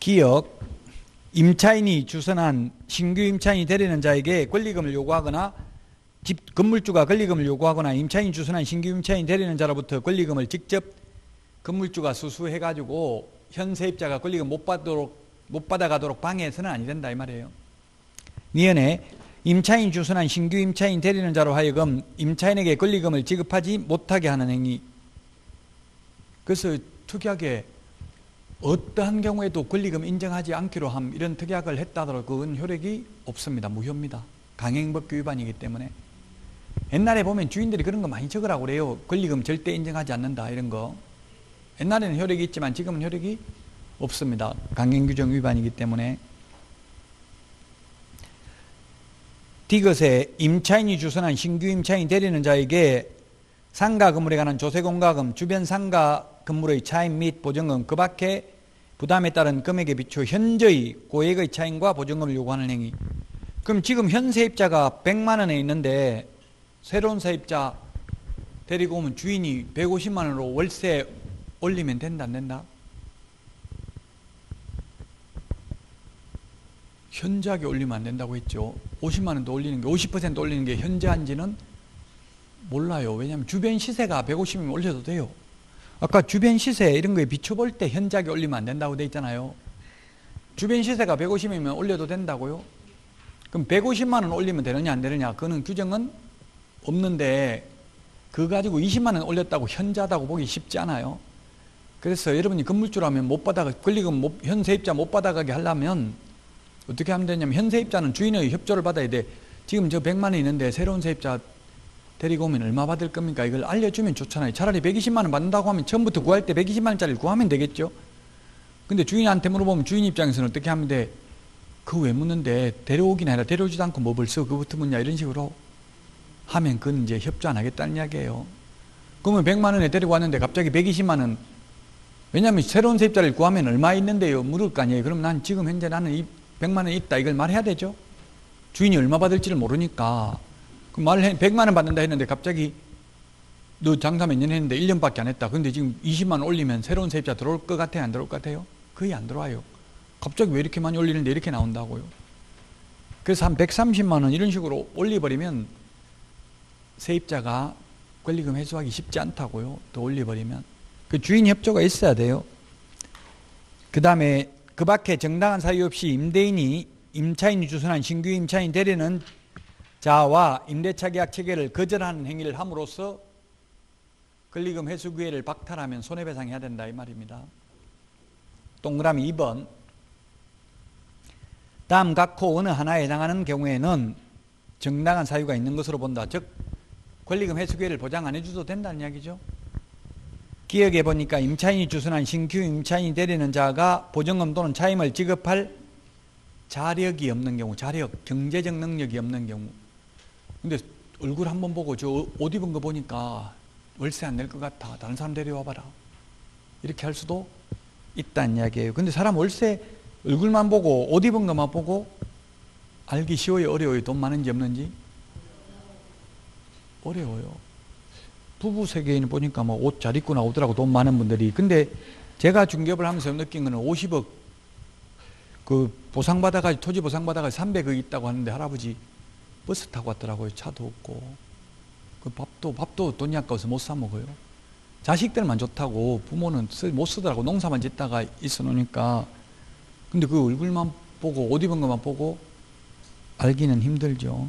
기역, 임차인이 주선한 신규 임차인이 되려는 자에게 권리금을 요구하거나 집 건물주가 권리금을 요구하거나 임차인이 주선한 신규 임차인이 되려는 자로부터 권리금을 직접 건물주가 수수해가지고 현 세입자가 권리금 못 받도록, 못 받아가도록 방해해서는 아니 된다 이 말이에요. 니은에 임차인 주선한 신규 임차인 대리는 자로 하여금 임차인에게 권리금을 지급하지 못하게 하는 행위. 그래서 특약에 어떠한 경우에도 권리금 인정하지 않기로 함 이런 특약을 했다더라도 그건 효력이 없습니다. 무효입니다. 강행법규 위반이기 때문에. 옛날에 보면 주인들이 그런 거 많이 적으라고 그래요. 권리금 절대 인정하지 않는다 이런 거. 옛날에는 효력이 있지만 지금은 효력이 없습니다. 강행규정 위반이기 때문에. 디귿에 임차인이 주선한 신규 임차인 대리는 자에게 상가 건물에 관한 조세공과금, 주변 상가 건물의 차임 및 보증금, 그 밖에 부담에 따른 금액에 비추어 현저히 고액의 차임과 보증금을 요구하는 행위. 그럼 지금 현 세입자가 백만 원에 있는데 새로운 세입자 데리고 오면 주인이 백오십만 원으로 월세 올리면 된다 안 된다? 현저하게 올리면 안 된다고 했죠. 오십만 원도 올리는 게, 오십 퍼센트 올리는 게 현저한지는 몰라요. 왜냐하면 주변 시세가 백오십이면 올려도 돼요. 아까 주변 시세 이런 거에 비춰볼 때 현저하게 올리면 안 된다고 돼 있잖아요. 주변 시세가 백오십이면 올려도 된다고요? 그럼 백오십만 원 올리면 되느냐 안 되느냐 그거는 규정은 없는데 그거 가지고 이십만 원 올렸다고 현저하다고 보기 쉽지 않아요. 그래서 여러분이 건물주라면 못 받아가, 권리금 못, 현 세입자 못 받아가게 하려면 어떻게 하면 되냐면 현 세입자는 주인의 협조를 받아야 돼. 지금 저 백만 원이 있는데 새로운 세입자 데리고 오면 얼마 받을 겁니까? 이걸 알려주면 좋잖아요. 차라리 백이십만 원 받는다고 하면 처음부터 구할 때 백이십만 원짜리를 구하면 되겠죠. 근데 주인한테 물어보면 주인 입장에서는 어떻게 하면 돼? 그거 왜 묻는데 데려오긴 아니라 데려오지도 않고 뭐 벌써 그거부터 묻냐 이런 식으로 하면 그건 이제 협조 안 하겠다는 이야기예요. 그러면 백만 원에 데리고 왔는데 갑자기 백이십만 원. 왜냐하면 새로운 세입자를 구하면 얼마 있는데요? 물을 거 아니에요. 그럼 난 지금 현재 나는 이 백만 원 있다. 이걸 말해야 되죠. 주인이 얼마 받을지를 모르니까. 그럼 말해, 백만 원 받는다 했는데 갑자기 너 장사 몇 년 했는데 일 년밖에 안 했다. 근데 지금 이십만 원 올리면 새로운 세입자 들어올 것 같아요? 안 들어올 것 같아요? 거의 안 들어와요. 갑자기 왜 이렇게 많이 올리는데 이렇게 나온다고요. 그래서 한 백삼십만 원 이런 식으로 올려버리면 세입자가 권리금 회수하기 쉽지 않다고요. 더 올려버리면. 그 주인 협조가 있어야 돼요. 그 다음에 그 밖에 정당한 사유 없이 임대인이 임차인이 주선한 신규 임차인 되려는 자와 임대차 계약 체결을 거절하는 행위를 함으로써 권리금 회수 기회를 박탈하면 손해배상해야 된다 이 말입니다. 동그라미 이 번. 다음 각 호 어느 하나에 해당하는 경우에는 정당한 사유가 있는 것으로 본다. 즉 권리금 회수 기회를 보장 안 해줘도 된다는 이야기죠. 기역에 보니까 임차인이 주선한 신규 임차인이 되려는 자가 보증금 또는 차임을 지급할 자력이 없는 경우, 자력, 경제적 능력이 없는 경우. 근데 얼굴 한번 보고 저 옷 입은 거 보니까 월세 안 낼 것 같아. 다른 사람 데려와 봐라. 이렇게 할 수도 있다는 이야기예요. 근데 사람 월세 얼굴만 보고 옷 입은 것만 보고 알기 쉬워요, 어려워요? 돈 많은지 없는지? 어려워요. 부부 세계에는 보니까 뭐 옷 잘 입고 나오더라고, 돈 많은 분들이. 근데 제가 중개업을 하면서 느낀 거는 오십억 그 보상받아가지고, 토지 보상받아가지고 삼백억 있다고 하는데 할아버지 버스 타고 왔더라고요. 차도 없고. 그 밥도, 밥도 돈이 아까워서 못 사먹어요. 자식들만 좋다고 부모는 못 쓰더라고. 농사만 짓다가 있어 놓으니까. 근데 그 얼굴만 보고 옷 입은 것만 보고 알기는 힘들죠.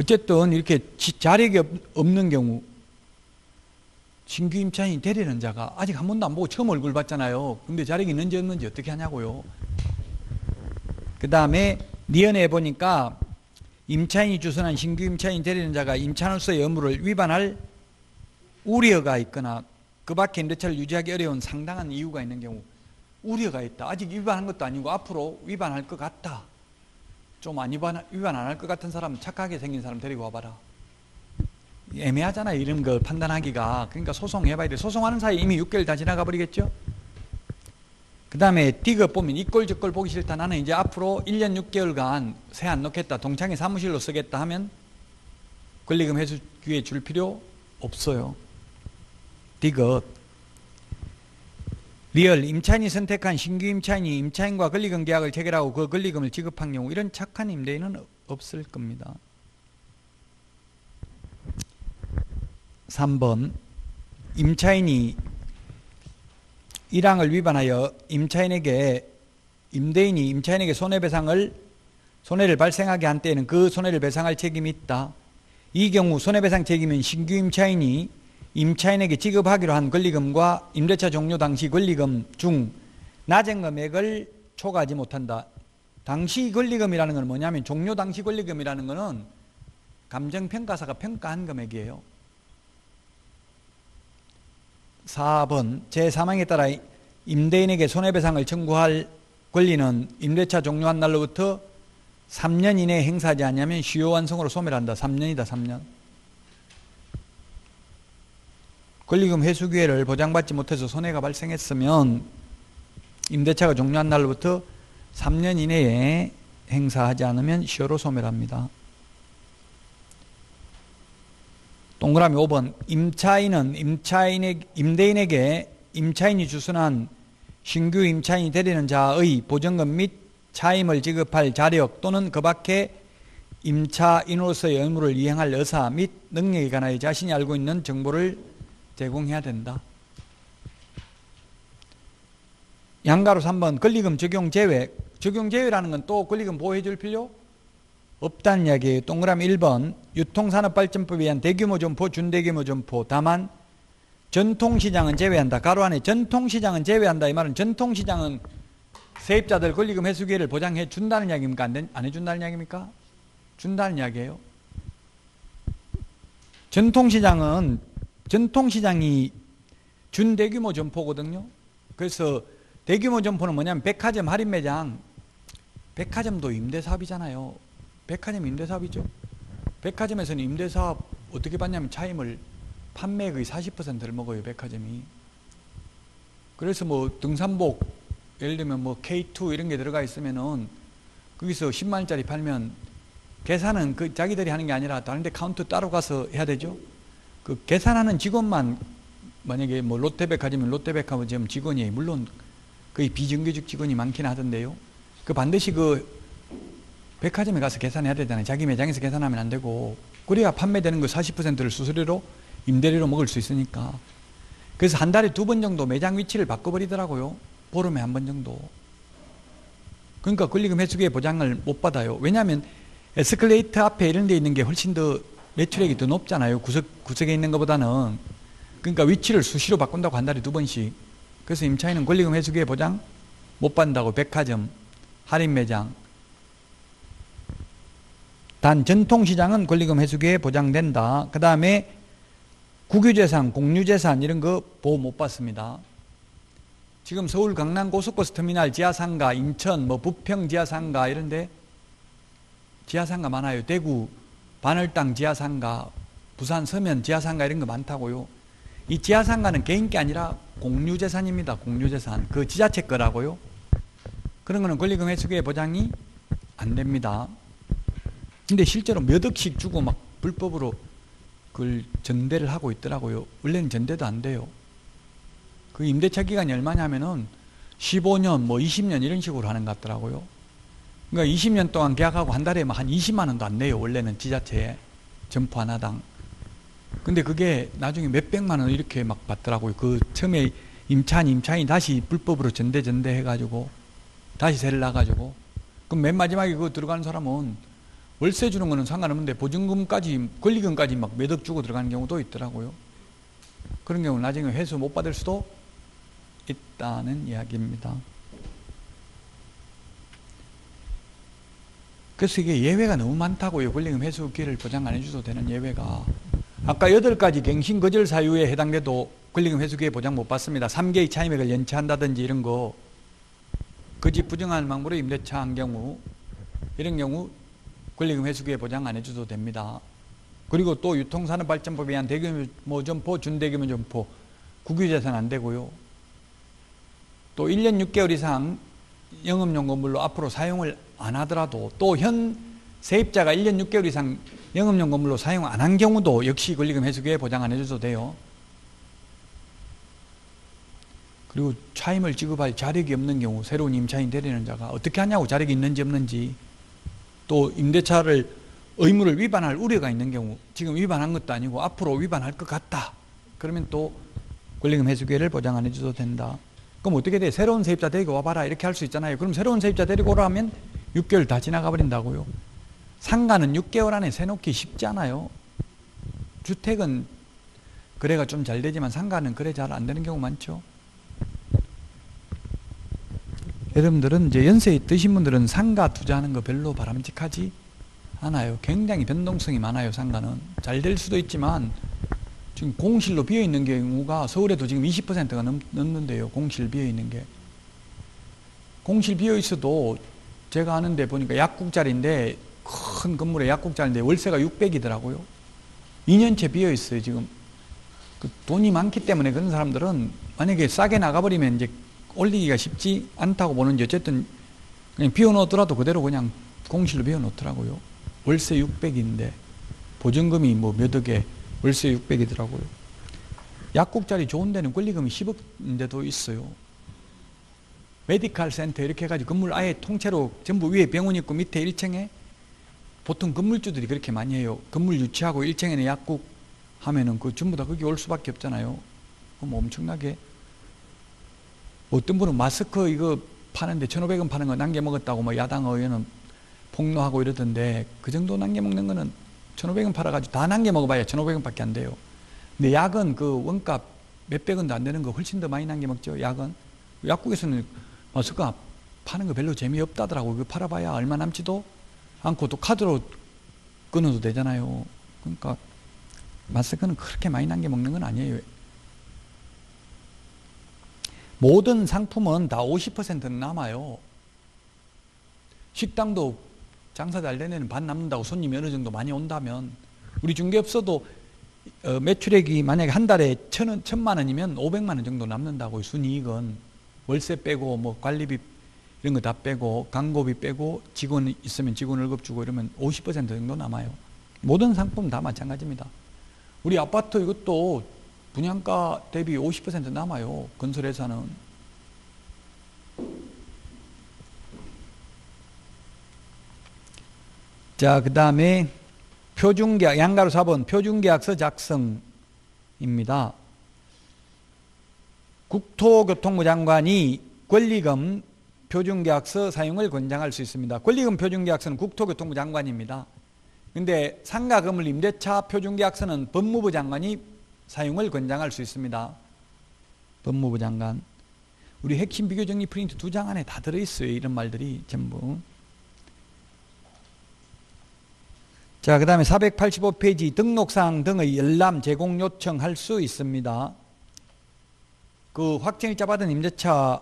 어쨌든 이렇게 자력이 없는 경우, 신규 임차인이 되려는 자가 아직 한 번도 안 보고 처음 얼굴 봤잖아요. 근데 자력이 있는지 없는지 어떻게 하냐고요. 그 다음에 니은에 보니까 임차인이 주선한 신규 임차인이 되려는 자가 임차로서의 의무를 위반할 우려가 있거나 그 밖에 임대차를 유지하기 어려운 상당한 이유가 있는 경우. 우려가 있다. 아직 위반한 것도 아니고 앞으로 위반할 것 같다. 좀 안 위반, 위반 안 할 것 같은 사람, 착하게 생긴 사람 데리고 와봐라. 애매하잖아요, 이런 걸 판단하기가. 그러니까 소송해봐야 돼. 소송하는 사이에 이미 육 개월 다 지나가 버리겠죠. 그 다음에 디귿 보면 이꼴 저꼴 보기 싫다. 나는 이제 앞으로 일 년 육 개월간 세 안 놓겠다. 동창회 사무실로 쓰겠다 하면 권리금 회수 기회 줄 필요 없어요. 디귿. 리얼. 임차인이 선택한 신규 임차인이 임차인과 권리금 계약을 체결하고 그 권리금을 지급한 경우 이런 착한 임대인은 없을 겁니다. 삼 번. 임차인이 일 항을 위반하여 임차인에게 임대인이 임차인에게 손해배상을 손해를 발생하게 한 때에는 그 손해를 배상할 책임이 있다. 이 경우 손해배상 책임은 신규 임차인이 임차인에게 지급하기로 한 권리금과 임대차 종료 당시 권리금 중 낮은 금액을 초과하지 못한다. 당시 권리금이라는 건 뭐냐면 종료 당시 권리금이라는 거는 감정평가사가 평가한 금액이에요. 사 번. 제삼 항에 따라 임대인에게 손해배상을 청구할 권리는 임대차 종료한 날로부터 삼 년 이내에 행사하지 않으면 시효 완성으로 소멸한다. 삼 년이다. 삼 년. 권리금 회수 기회를 보장받지 못해서 손해가 발생했으면 임대차가 종료한 날로부터 삼 년 이내에 행사하지 않으면 시효로 소멸합니다. 동그라미 오 번. 임차인은 임차인의, 임대인에게 임차인이 주선한 신규 임차인이 되려는 자의 보증금 및 차임을 지급할 자력 또는 그 밖에 임차인으로서의 의무를 이행할 의사 및 능력에 관하여 자신이 알고 있는 정보를 제공해야 된다. 양가로 삼 번. 권리금 적용 제외. 적용 제외라는 건 또 권리금 보호해 줄 필요 없다는 이야기예요. 동그라미 일 번. 유통산업발전법에 의한 대규모 점포, 준대규모 점포. 다만 전통시장은 제외한다. 가로 안에 전통시장은 제외한다. 이 말은 전통시장은 세입자들 권리금 회수 기회를 보장해 준다는 이야기입니까? 안 해준다는 이야기입니까? 준다는 이야기예요. 전통시장은 전통시장이 준대규모 점포거든요. 그래서 대규모 점포는 뭐냐면 백화점 할인 매장. 백화점도 임대사업이잖아요. 백화점 임대사업이죠. 백화점에서는 임대사업 어떻게 받냐면 차임을 판매액의 사십 퍼센트를 먹어요, 백화점이. 그래서 뭐 등산복, 예를 들면 뭐 케이 투 이런 게 들어가 있으면은 거기서 십만 원짜리 팔면 계산은 그 자기들이 하는 게 아니라 다른데 카운터 따로 가서 해야 되죠. 그 계산하는 직원만 만약에 뭐 롯데백화점이면 롯데백화점 직원이 물론 거의 비정규직 직원이 많긴 하던데요. 그 반드시 그 백화점에 가서 계산해야 되잖아요. 자기 매장에서 계산하면 안 되고. 그래야 판매되는 거 사십 퍼센트를 수수료로 임대료로 먹을 수 있으니까. 그래서 한 달에 두 번 정도 매장 위치를 바꿔버리더라고요. 보름에 한 번 정도. 그러니까 권리금 회수계의 보장을 못 받아요. 왜냐하면 에스컬레이터 앞에 이런 데 있는 게 훨씬 더 매출액이 더 높잖아요. 구석, 구석에 있는 것보다는. 그러니까 위치를 수시로 바꾼다고 한 달에 두 번씩. 그래서 임차인은 권리금 회수계의 보장 못 받는다고. 백화점, 할인 매장. 단 전통시장은 권리금 회수계에 보장된다. 그 다음에 국유재산, 공유재산 이런 거 보호 못 받습니다. 지금 서울 강남 고속버스 터미널 지하상가, 인천 뭐 부평 지하상가 이런데 지하상가 많아요. 대구 반월당 지하상가, 부산 서면 지하상가 이런 거 많다고요. 이 지하상가는 개인 게 아니라 공유재산입니다. 공유재산. 그 지자체 거라고요. 그런 거는 권리금 회수계의 보장이 안 됩니다. 근데 실제로 몇 억씩 주고 막 불법으로 그걸 전대를 하고 있더라고요. 원래는 전대도 안 돼요. 그 임대차 기간이 얼마냐면은 십오 년, 뭐 이십 년 이런 식으로 하는 것 같더라고요. 그러니까 이십 년 동안 계약하고 한 달에 막 한 이십만 원도 안 내요. 원래는 지자체에. 점포 하나당. 근데 그게 나중에 몇백만 원 이렇게 막 받더라고요. 그 처음에 임차인, 임차인 다시 불법으로 전대, 전대 해가지고 다시 세를 나가지고. 그럼 맨 마지막에 그거 들어가는 사람은 월세 주는 거는 상관없는데 보증금까지, 권리금까지 막 몇 억 주고 들어가는 경우도 있더라고요. 그런 경우는 나중에 회수 못 받을 수도 있다는 이야기입니다. 그래서 이게 예외가 너무 많다고요. 권리금 회수 기회를 보장 안 해줘도 되는 예외가. 아까 여덟 가지 갱신 거절 사유에 해당돼도 권리금 회수 기회 보장 못 받습니다. 삼 개의 차임액을 연체한다든지 이런 거, 거짓 부정한 막무로 임대차 한 경우, 이런 경우 권리금 회수기에 보장 안 해줘도 됩니다. 그리고 또 유통산업발전법에 의한 대규모 점포, 준대규모 점포, 국유재산 안 되고요. 또 일 년 육 개월 이상 영업용 건물로 앞으로 사용을 안 하더라도, 또 현 세입자가 일 년 육 개월 이상 영업용 건물로 사용 안 한 경우도 역시 권리금 회수기에 보장 안 해줘도 돼요. 그리고 차임을 지급할 자력이 없는 경우, 새로운 임차인 되려는 자가 어떻게 하냐고, 자력이 있는지 없는지. 또 임대차를 의무를 위반할 우려가 있는 경우, 지금 위반한 것도 아니고 앞으로 위반할 것 같다, 그러면 또 권리금 회수 기회를 보장 안 해줘도 된다. 그럼 어떻게 돼? 새로운 세입자 데리고 와봐라 이렇게 할 수 있잖아요. 그럼 새로운 세입자 데리고 오라 하면 육 개월 다 지나가 버린다고요. 상가는 육 개월 안에 새놓기 쉽지 않아요. 주택은 거래가 좀 잘 되지만 상가는 거래 잘 안 되는 경우 많죠. 여러분들은 이제 연세 있으신 분들은 상가 투자하는 거 별로 바람직하지 않아요. 굉장히 변동성이 많아요. 상가는 잘 될 수도 있지만 지금 공실로 비어있는 경우가 서울에도 지금 이십 퍼센트가 넘, 넘는데요. 공실 비어있는 게. 공실 비어있어도 제가 아는데 보니까 약국짜리인데, 큰 건물에 약국짜리인데 월세가 육백이더라고요. 이 년째 비어있어요 지금. 그 돈이 많기 때문에 그런 사람들은 만약에 싸게 나가버리면 이제 올리기가 쉽지 않다고 보는지, 어쨌든 그냥 비워놓더라도 그대로 그냥 공실로 비워놓더라고요. 월세 육백인데 보증금이 뭐 몇 억에 월세 육백이더라고요. 약국짜리 좋은 데는 권리금이 십 억인데도 있어요. 메디칼 센터 이렇게 해가지고 건물 아예 통째로 전부 위에 병원 있고 밑에 일 층에 보통 건물주들이 그렇게 많이 해요. 건물 유치하고 일 층에는 약국 하면은 그 전부 다 거기 올 수밖에 없잖아요. 그럼 엄청나게. 어떤 분은 마스크 이거 파는데 천오백 원 파는 거 남겨먹었다고 뭐 야당 의원은 폭로하고 이러던데, 그 정도 남겨먹는 거는 천오백 원 팔아가지고 다 남겨먹어봐야 천오백 원밖에 안 돼요. 근데 약은 그 원값 몇백 원도 안 되는 거 훨씬 더 많이 남겨먹죠. 약은. 약국에서는 마스크 파는 거 별로 재미없다더라고. 그 팔아봐야 얼마 남지도 않고 또 카드로 끊어도 되잖아요. 그러니까 마스크는 그렇게 많이 남겨먹는 건 아니에요. 모든 상품은 다 오십 퍼센트는 남아요. 식당도 장사 잘 되는 반 남는다고 손님이 어느 정도 많이 온다면. 우리 중개업소도 어, 매출액이 만약에 한 달에 천 원, 천만 원이면 오백만 원 정도 남는다고. 순이익은 월세 빼고 뭐 관리비 이런 거 다 빼고 광고비 빼고 직원 있으면 직원 월급 주고 이러면 오십 퍼센트 정도 남아요. 모든 상품 다 마찬가지입니다. 우리 아파트 이것도 분양가 대비 오십 퍼센트 남아요. 건설회사는. 자, 그 다음에 표준계약, 양가로 사 번 표준계약서 작성입니다. 국토교통부 장관이 권리금 표준계약서 사용을 권장할 수 있습니다. 권리금 표준계약서는 국토교통부 장관입니다. 근데 상가, 건물, 임대차 표준계약서는 법무부 장관이 사용을 권장할 수 있습니다. 법무부 장관. 우리 핵심 비교정리 프린트 두 장 안에 다 들어있어요. 이런 말들이 전부. 자, 그 다음에 사백팔십오 페이지 등록사항 등의 열람 제공 요청할 수 있습니다. 그 확정일자 받은 임대차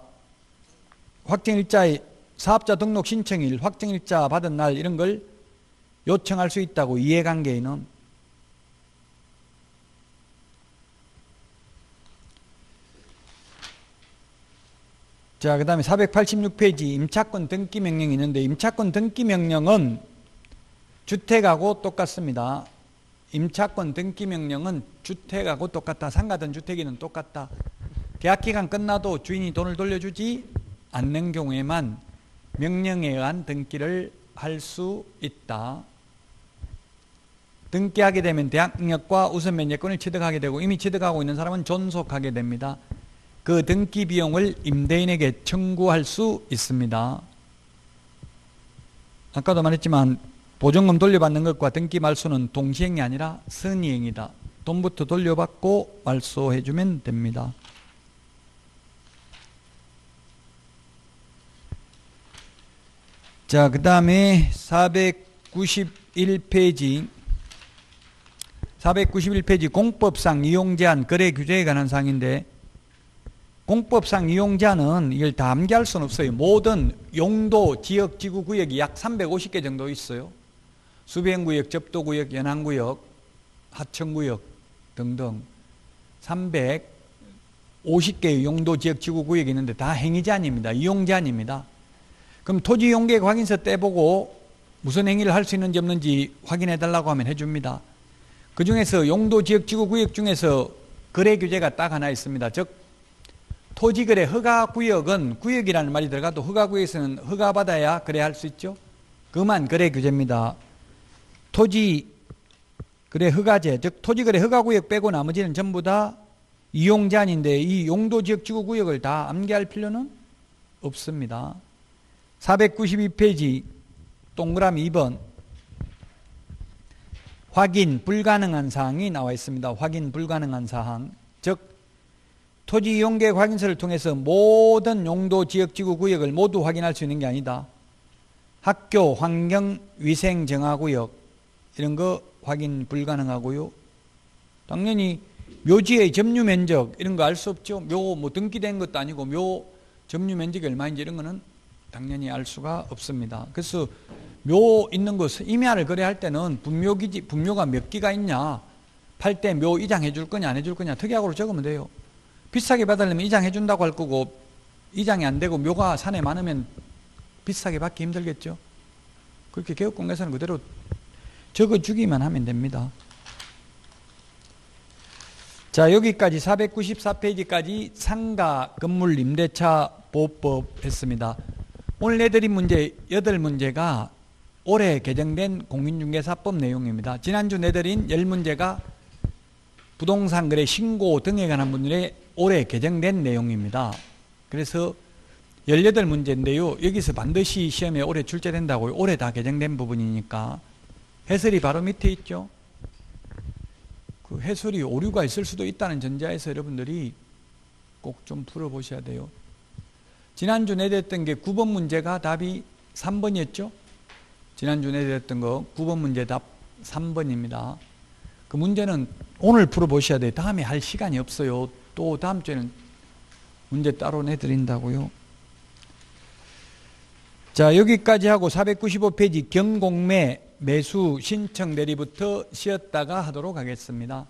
확정일자의 사업자 등록 신청일, 확정일자 받은 날 이런 걸 요청할 수 있다고. 이해관계인은. 자, 그 다음에 사백팔십육 페이지 임차권 등기 명령이 있는데, 임차권 등기 명령은 주택하고 똑같습니다. 임차권 등기 명령은 주택하고 똑같다. 상가든 주택이든 똑같다. 계약기간 끝나도 주인이 돈을 돌려주지 않는 경우에만 명령에 의한 등기를 할 수 있다. 등기하게 되면 대항력과 우선 면제권을 취득하게 되고, 이미 취득하고 있는 사람은 존속하게 됩니다. 그 등기 비용을 임대인에게 청구할 수 있습니다. 아까도 말했지만 보증금 돌려받는 것과 등기 말소는 동시행이 아니라 선이행이다. 돈부터 돌려받고 말소해주면 됩니다. 자, 그 다음에 사백구십일 페이지 사백구십일 페이지 공법상 이용제한 거래 규제에 관한 사항인데, 공법상 이용제한은 이걸 다 암기할 수는 없어요. 모든 용도, 지역, 지구, 구역이 약 삼백오십 개 정도 있어요. 수변구역, 접도구역, 연안구역, 하천구역 등등 삼백오십 개의 용도, 지역, 지구, 구역이 있는데 다 행위 제한입니다. 이용 제한입니다. 그럼 토지 이용계획 확인서 떼보고 무슨 행위를 할 수 있는지 없는지 확인해달라고 하면 해줍니다. 그 중에서 용도, 지역, 지구, 구역 중에서 거래 규제가 딱 하나 있습니다. 즉 토지 거래 허가 구역은 구역이라는 말이 들어가도 허가 구역에서는 허가 받아야 거래할 수 있죠. 그만 거래 규제입니다. 토지 거래 허가제, 즉 토지 거래 허가 구역 빼고 나머지는 전부 다 이용 제한인데, 이 용도, 지역, 지구, 구역을 다 암기할 필요는 없습니다. 사백구십이 페이지 동그라미 이 번 확인 불가능한 사항이 나와 있습니다. 확인 불가능한 사항, 즉 토지 이용계획 확인서를 통해서 모든 용도, 지역, 지구, 구역을 모두 확인할 수 있는 게 아니다. 학교, 환경, 위생 정화구역 이런 거 확인 불가능하고요. 당연히 묘지의 점유 면적 이런 거 알 수 없죠. 묘 뭐 등기된 것도 아니고 묘 점유 면적이 얼마인지 이런 거는 당연히 알 수가 없습니다. 그래서 묘 있는 곳 임야를 거래할 때는 분묘기지, 분묘가 몇 기가 있냐 팔 때 묘 이장해 줄 거냐 안 해줄 거냐 특약으로 적으면 돼요. 비싸게 받으려면 이장해 준다고 할 거고, 이장이 안 되고 묘가 산에 많으면 비싸게 받기 힘들겠죠. 그렇게 개업공개서는 그대로 적어주기만 하면 됩니다. 자, 여기까지 사백구십사 페이지까지 상가, 건물, 임대차 보호법 했습니다. 오늘 내드린 문제 여덟 문제가 올해 개정된 공인중개사법 내용입니다. 지난주 내드린 열 문제가 부동산 거래 신고 등에 관한 분들의 올해 개정된 내용입니다. 그래서 열여덟 문제인데요. 여기서 반드시 시험에 올해 출제된다고요. 올해 다 개정된 부분이니까. 해설이 바로 밑에 있죠. 그 해설이 오류가 있을 수도 있다는 전제하에서 여러분들이 꼭 좀 풀어보셔야 돼요. 지난주 내드렸던 게 구 번 문제가 답이 삼 번이었죠. 지난주 내드렸던 거 구 번 문제 답 삼 번입니다. 그 문제는 오늘 풀어보셔야 돼요. 다음에 할 시간이 없어요. 또 다음 주에는 문제 따로 내드린다고요. 자, 여기까지 하고 사백구십오 페이지 경공매 매수 신청 대리부터 쉬었다가 하도록 하겠습니다.